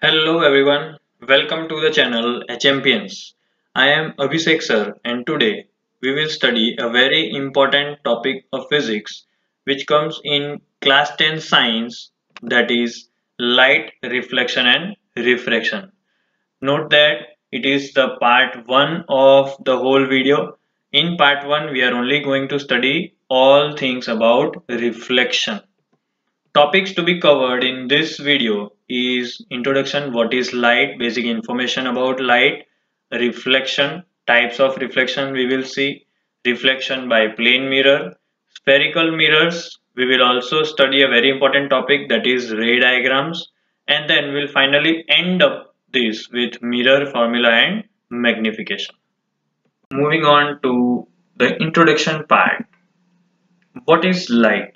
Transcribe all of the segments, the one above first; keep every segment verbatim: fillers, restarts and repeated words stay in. Hello everyone, welcome to the channel Champions. I am Abhishek sir, and today we will study a very important topic of physics which comes in class ten science, that is light reflection and refraction. Note that it is the part one of the whole video. In part one we are only going to study all things about reflection. Topics to be covered in this video is introduction, what is light, basic information about light, reflection, types of reflection we will see, reflection by plane mirror, spherical mirrors. We will also study a very important topic, that is ray diagrams, and then we'll finally end up this with mirror formula and magnification. Moving on to the introduction part, what is light?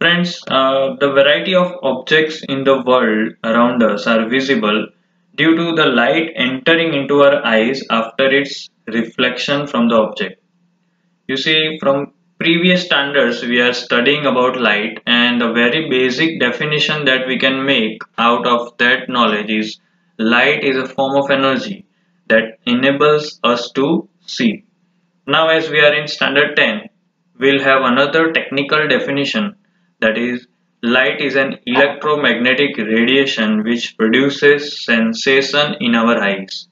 Friends, uh, the variety of objects in the world around us are visible due to the light entering into our eyes after its reflection from the object. You see, from previous standards we are studying about light, and the very basic definition that we can make out of that knowledge is light is a form of energy that enables us to see. Now, as we are in standard ten, we'll have another technical definition. That is, light is an electromagnetic radiation which produces sensation in our eyes.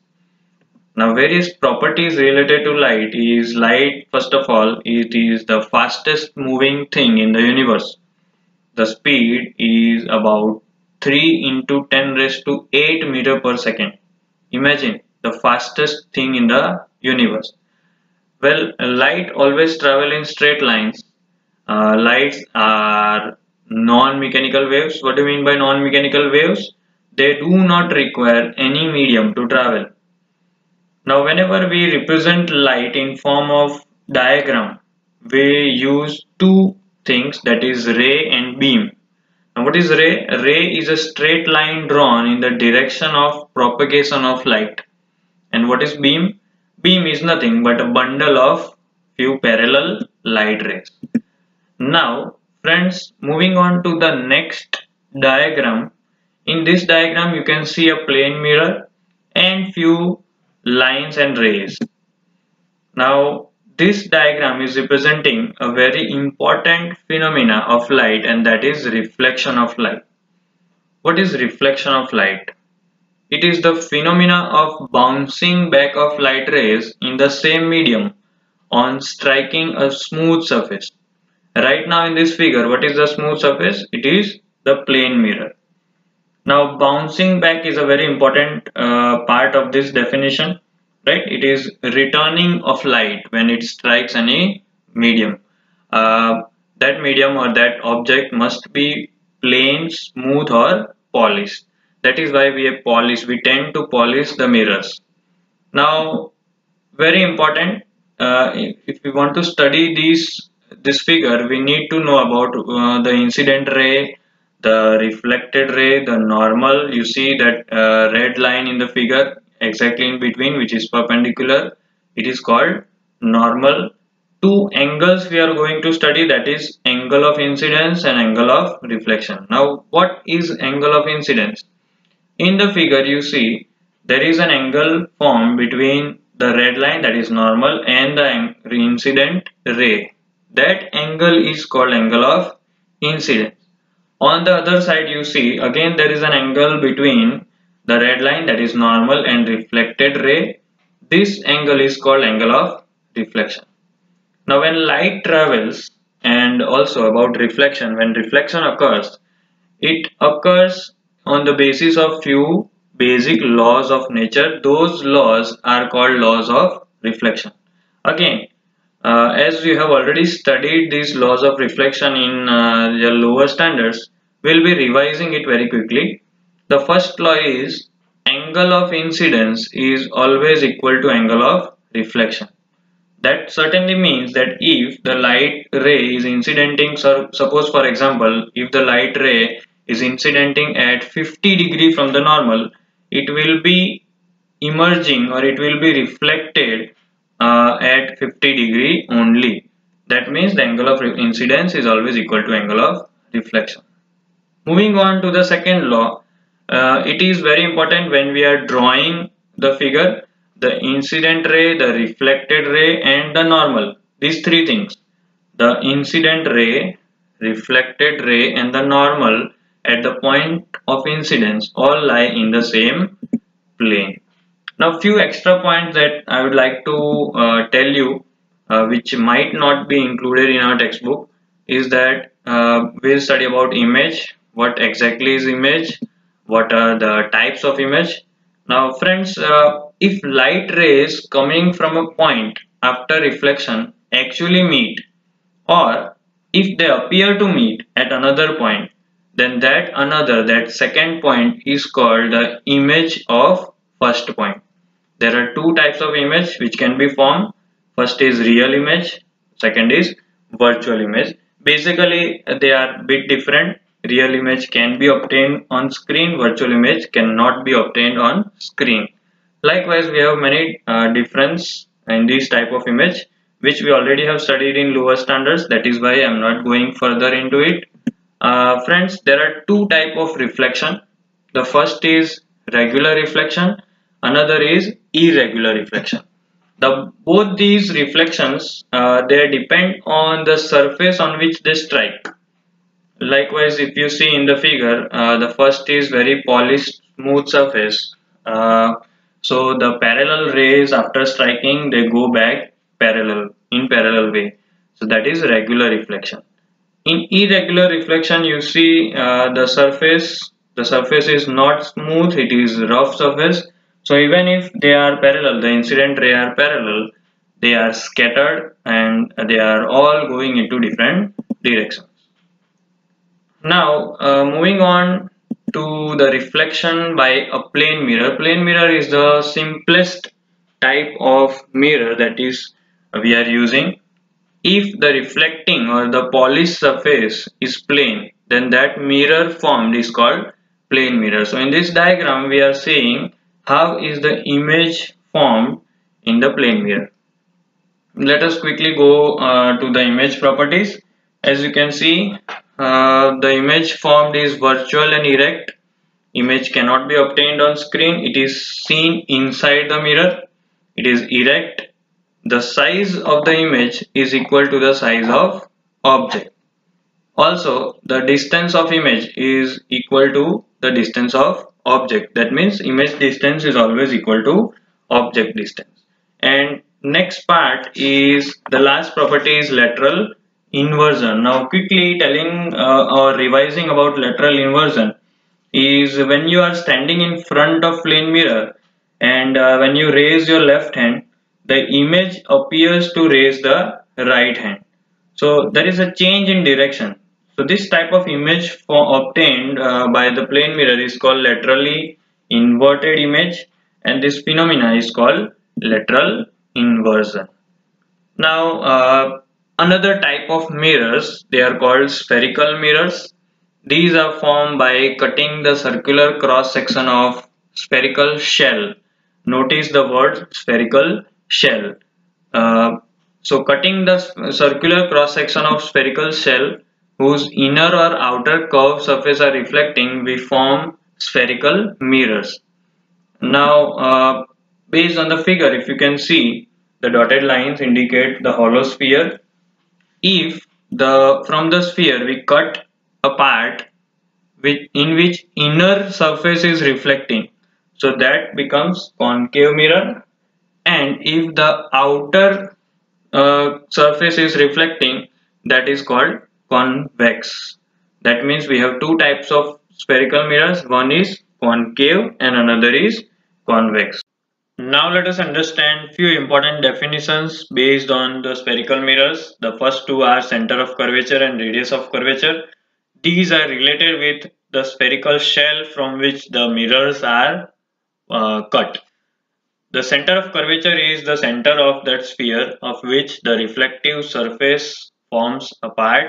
Now, various properties related to light is light, first of all, it is the fastest moving thing in the universe. The speed is about three into ten raised to eight meter per second. Imagine, the fastest thing in the universe. Well, light always travels in straight lines. Uh, lights are non-mechanical waves. What do you mean by non-mechanical waves? They do not require any medium to travel. Now, whenever we represent light in form of diagram, we use two things, that is ray and beam. Now, what is ray? Ray is a straight line drawn in the direction of propagation of light. And what is beam? Beam is nothing but a bundle of few parallel light rays. Now friends, moving on to the next diagram. In this diagram you can see a plane mirror and few lines and rays. Now this diagram is representing a very important phenomena of light, and that is reflection of light. What is reflection of light? It is the phenomena of bouncing back of light rays in the same medium on striking a smooth surface. Right now in this figure, what is the smooth surface? It is the plane mirror. Now, bouncing back is a very important uh, part of this definition, right? It is returning of light when it strikes any medium. Uh, that medium or that object must be plain, smooth or polished. That is why we have polish. We tend to polish the mirrors. Now, very important, uh, if we want to study these this figure, we need to know about uh, the incident ray, the reflected ray, the normal. You see that uh, red line in the figure exactly in between, which is perpendicular, it is called normal. Two angles we are going to study, that is angle of incidence and angle of reflection. Now, what is angle of incidence? In the figure you see there is an angle formed between the red line, that is normal, and the incident ray. That angle is called angle of incidence. On the other side you see again there is an angle between the red line, that is normal, and reflected ray. This angle is called angle of reflection. Now, when light travels, and also about reflection, when reflection occurs, it occurs on the basis of few basic laws of nature. Those laws are called laws of reflection. Again, Uh, as we have already studied these laws of reflection in uh, the lower standards, we'll be revising it very quickly. The first law is angle of incidence is always equal to angle of reflection. That certainly means that if the light ray is incidenting, so suppose for example, if the light ray is incidenting at fifty degree from the normal, it will be emerging or it will be reflected Uh, at fifty degree only. That means the angle of incidence is always equal to angle of reflection. Moving on to the second law, uh, it is very important when we are drawing the figure, the incident ray, the reflected ray and the normal. These three things, the incident ray, reflected ray and the normal at the point of incidence all lie in the same plane. Now few extra points that I would like to uh, tell you uh, which might not be included in our textbook is that uh, we'll study about image, what exactly is image, what are the types of image. Now friends, uh, if light rays coming from a point after reflection actually meet, or if they appear to meet at another point, then that another, that second point is called the image of first point. There are two types of image which can be formed. First is real image, second is virtual image. Basically they are a bit different. Real image can be obtained on screen, virtual image cannot be obtained on screen. Likewise, we have many uh, difference in this type of image which we already have studied in lower standards, that is why I am not going further into it. Uh, friends, there are two types of reflection. The first is regular reflection, another is irregular reflection. The both these reflections uh, they depend on the surface on which they strike. Likewise, if you see in the figure, uh, the first is very polished smooth surface. Uh, so the parallel rays after striking they go back parallel, in parallel way. So that is regular reflection. In irregular reflection you see uh, the surface, the surface is not smooth, it is rough surface. So even if they are parallel, the incident rays are parallel, they are scattered and they are all going into different directions. Now uh, moving on to the reflection by a plane mirror. Plane mirror is the simplest type of mirror that is we are using. If the reflecting or the polished surface is plane, then that mirror formed is called plane mirror. So in this diagram we are seeing how is the image formed in the plane mirror. Let us quickly go uh, to the image properties. As you can see, uh, the image formed is virtual and erect. Image cannot be obtained on screen, it is seen inside the mirror, it is erect. The size of the image is equal to the size of object. Also, the distance of image is equal to the distance of object. That means image distance is always equal to object distance. And next part is the last property is lateral inversion. Now quickly telling uh, or revising about lateral inversion is when you are standing in front of plane mirror and uh, when you raise your left hand, the image appears to raise the right hand. So there is a change in direction. So this type of image for obtained uh, by the plane mirror is called laterally inverted image, and this phenomena is called lateral inversion. Now uh, another type of mirrors, they are called spherical mirrors. These are formed by cutting the circular cross section of spherical shell. Notice the word spherical shell. Uh, so cutting the circular cross section of spherical shell whose inner or outer curved surface are reflecting, we form spherical mirrors. Now uh, based on the figure, if you can see, the dotted lines indicate the hollow sphere. If the from the sphere we cut a part which in which inner surface is reflecting, so that becomes concave mirror. And if the outer uh, surface is reflecting, that is called convex. That means we have two types of spherical mirrors. One is concave and another is convex. Now let us understand few important definitions based on the spherical mirrors. The first two are center of curvature and radius of curvature. These are related with the spherical shell from which the mirrors are uh, cut. The center of curvature is the center of that sphere of which the reflective surface forms a part.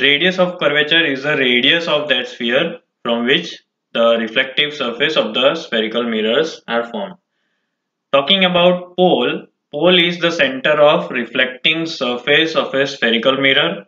Radius of curvature is the radius of that sphere from which the reflective surface of the spherical mirrors are formed. Talking about pole, pole is the center of reflecting surface of a spherical mirror.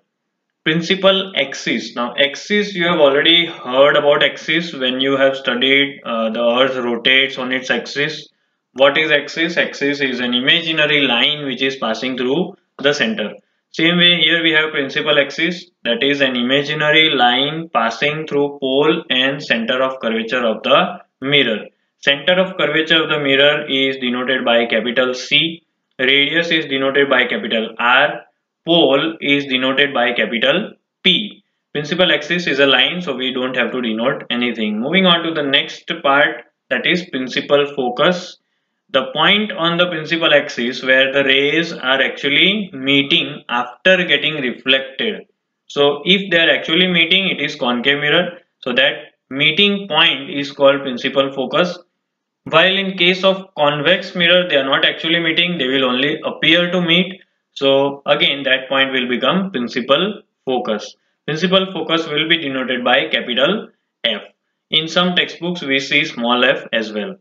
principal axis. Now axis, you have already heard about axis when you have studied uh, the earth rotates on its axis. What is axis? Axis is an imaginary line which is passing through the center. Same way here we have principal axis, that is an imaginary line passing through pole and center of curvature of the mirror. Center of curvature of the mirror is denoted by capital C, radius is denoted by capital R, pole is denoted by capital P. Principal axis is a line, so we don't have to denote anything. Moving on to the next part, that is principal focus. The point on the principal axis where the rays are actually meeting after getting reflected. So if they are actually meeting, it is concave mirror. So that meeting point is called principal focus. While in case of convex mirror, they are not actually meeting, they will only appear to meet. So again, that point will become principal focus. Principal focus will be denoted by capital F. In some textbooks, we see small f as well.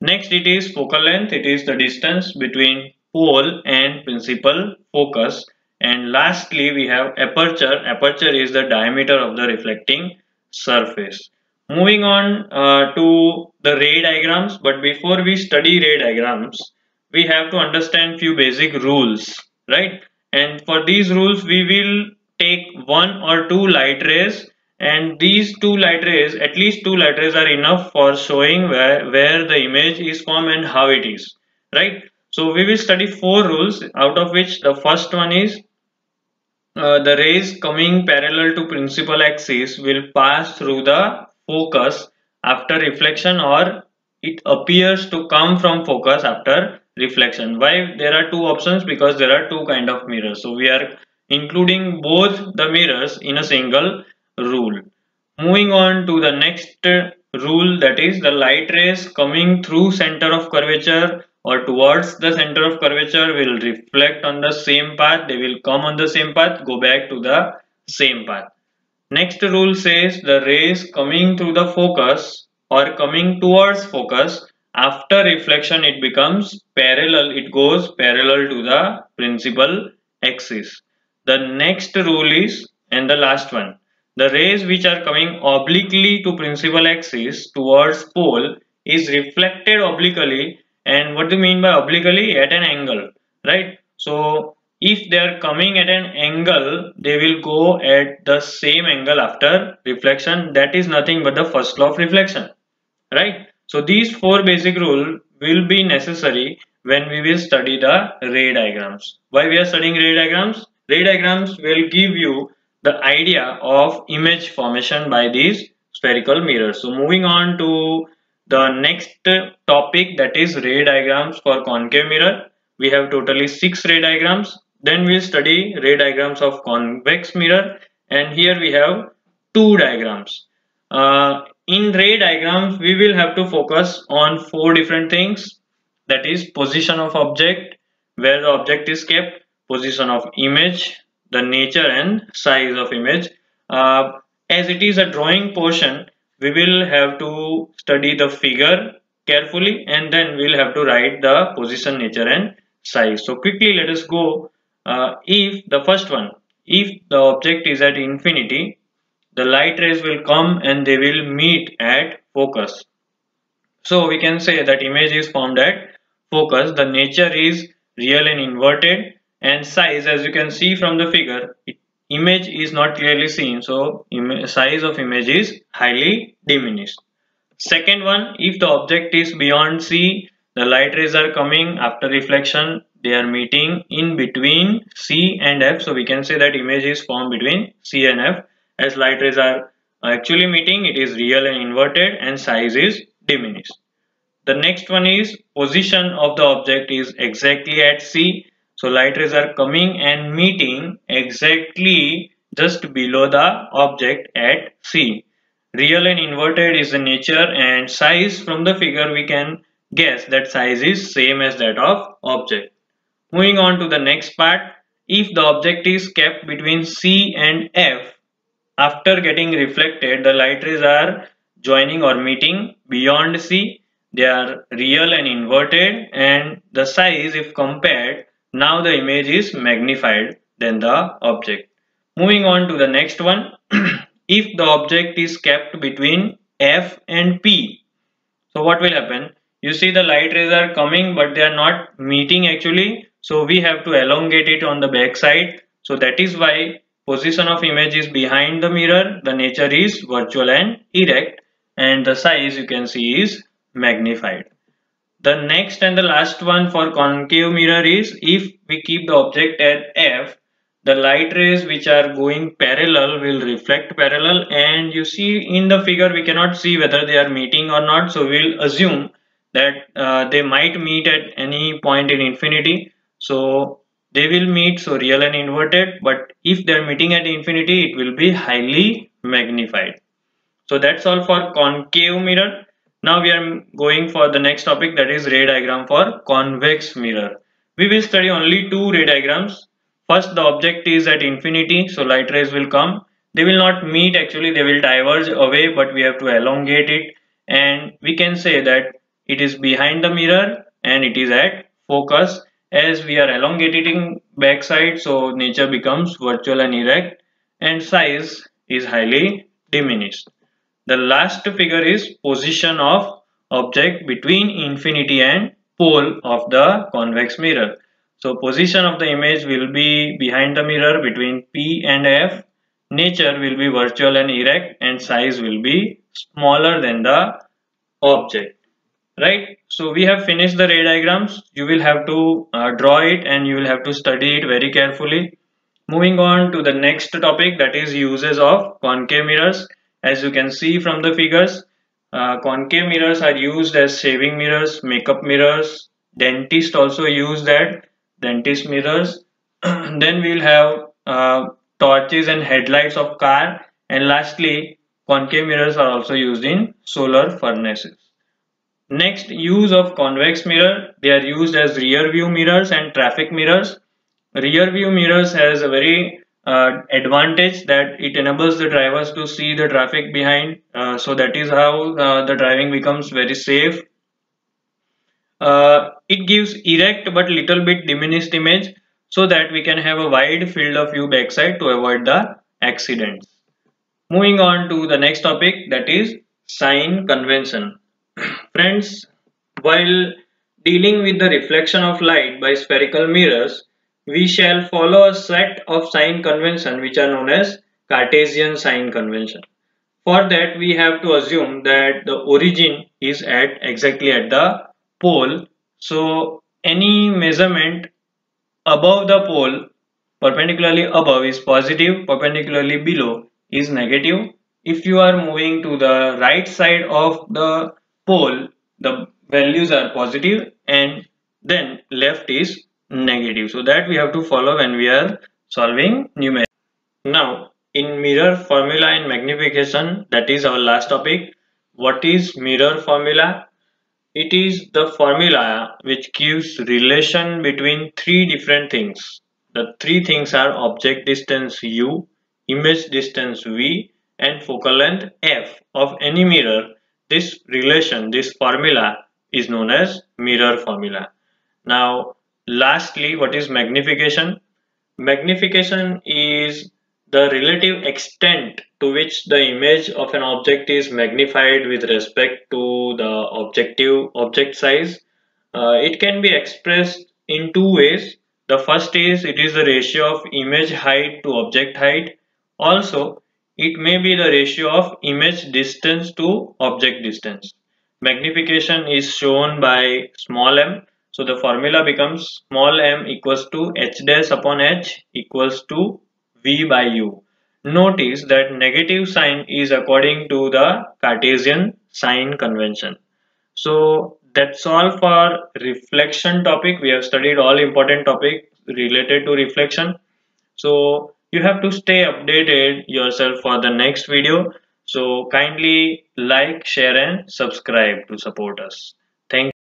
Next, it is focal length. It is the distance between pole and principal focus. And lastly, we have aperture. Aperture is the diameter of the reflecting surface. Moving on uh, to the ray diagrams. But before we study ray diagrams, we have to understand few basic rules, right? And for these rules, we will take one or two light rays. And these two light rays, at least two light rays are enough for showing where, where the image is from and how it is, right? So we will study four rules, out of which the first one is uh, the rays coming parallel to principal axis will pass through the focus after reflection, or it appears to come from focus after reflection. Why there are two options? Because there are two kind of mirrors. So we are including both the mirrors in a single rule. Moving on to the next rule, that is the light rays coming through center of curvature or towards the center of curvature will reflect on the same path. They will come on the same path, go back to the same path. Next rule says the rays coming through the focus or coming towards focus, after reflection it becomes parallel, it goes parallel to the principal axis. The next rule is, and the last one, the rays which are coming obliquely to principal axis towards pole is reflected obliquely. And what do you mean by obliquely? At an angle, right? So if they are coming at an angle, they will go at the same angle after reflection. That is nothing but the first law of reflection, right? So these four basic rules will be necessary when we will study the ray diagrams. Why we are studying ray diagrams? Ray diagrams will give you the idea of image formation by these spherical mirrors. So moving on to the next topic, that is ray diagrams for concave mirror. We have totally six ray diagrams. Then we'll study ray diagrams of convex mirror, and here we have two diagrams. Uh, in ray diagrams, we will have to focus on four different things, that is position of object, where the object is kept, position of image, the nature and size of image. Uh, as it is a drawing portion, we will have to study the figure carefully, and then we'll have to write the position, nature and size. So quickly let us go. Uh, if the first one, if the object is at infinity, the light rays will come and they will meet at focus. So we can say that image is formed at focus. The nature is real and inverted. And size, as you can see from the figure, image is not clearly seen, so size of image is highly diminished. Second one, if the object is beyond C, the light rays are coming after reflection. They are meeting in between C and F, so we can say that image is formed between C and F. As light rays are actually meeting, it is real and inverted and size is diminished. The next one is position of the object is exactly at C. So light rays are coming and meeting exactly just below the object at C. Real and inverted is the nature, and size from the figure we can guess that size is same as that of object. Moving on to the next part, if the object is kept between C and F, after getting reflected, the light rays are joining or meeting beyond C. They are real and inverted, and the size if compared, now the image is magnified than the object. Moving on to the next one. If the object is kept between F and P, so what will happen? You see the light rays are coming, but they are not meeting actually. So we have to elongate it on the back side. So that is why position of image is behind the mirror. The nature is virtual and erect, and the size you can see is magnified. The next and the last one for concave mirror is, if we keep the object at F, the light rays which are going parallel will reflect parallel, and you see in the figure we cannot see whether they are meeting or not. So we'll assume that uh, they might meet at any point in infinity. So they will meet, so real and inverted, but if they are meeting at infinity, it will be highly magnified. So that's all for concave mirror. Now we are going for the next topic, that is ray diagram for convex mirror. We will study only two ray diagrams. First, the object is at infinity, so light rays will come. They will not meet actually, they will diverge away, but we have to elongate it. And we can say that it is behind the mirror and it is at focus. As we are elongating backside, so nature becomes virtual and erect, and size is highly diminished. The last figure is position of object between infinity and pole of the convex mirror. So position of the image will be behind the mirror between P and F. Nature will be virtual and erect, and size will be smaller than the object. Right? So we have finished the ray diagrams. You will have to uh, draw it, and you will have to study it very carefully. Moving on to the next topic, that is uses of concave mirrors. As you can see from the figures, uh, concave mirrors are used as shaving mirrors, makeup mirrors. Dentists also use that. Dentist mirrors. Then we will have uh, torches and headlights of car, and lastly concave mirrors are also used in solar furnaces. Next, use of convex mirror. They are used as rear view mirrors and traffic mirrors. Rear view mirrors has a very uh, advantage that it enables the drivers to see the traffic behind, uh, so that is how uh, the driving becomes very safe. Uh, it gives erect but little bit diminished image, so that we can have a wide field of view backside to avoid the accidents. Moving on to the next topic, that is sign convention. Friends, while dealing with the reflection of light by spherical mirrors, we shall follow a set of sign convention which are known as Cartesian sign convention. For that, we have to assume that the origin is at exactly at the pole, so any measurement above the pole, perpendicularly above, is positive, perpendicularly below is negative. If you are moving to the right side of the pole, the values are positive, and then left is negative. So that we have to follow when we are solving numerics. Now, in mirror formula and magnification, that is our last topic. What is mirror formula? It is the formula which gives relation between three different things. The three things are object distance u, image distance v, and focal length f of any mirror. This relation, this formula is known as mirror formula. Now, lastly, what is magnification? Magnification is the relative extent to which the image of an object is magnified with respect to the objective object size. Uh, it can be expressed in two ways. The first is, it is the ratio of image height to object height. Also, it may be the ratio of image distance to object distance. Magnification is shown by small m. So the formula becomes small m equals to h dash upon h equals to v by u. Notice that negative sign is according to the Cartesian sign convention. So that's all for reflection topic. We have studied all important topics related to reflection. So you have to stay updated yourself for the next video. So kindly like, share and subscribe to support us.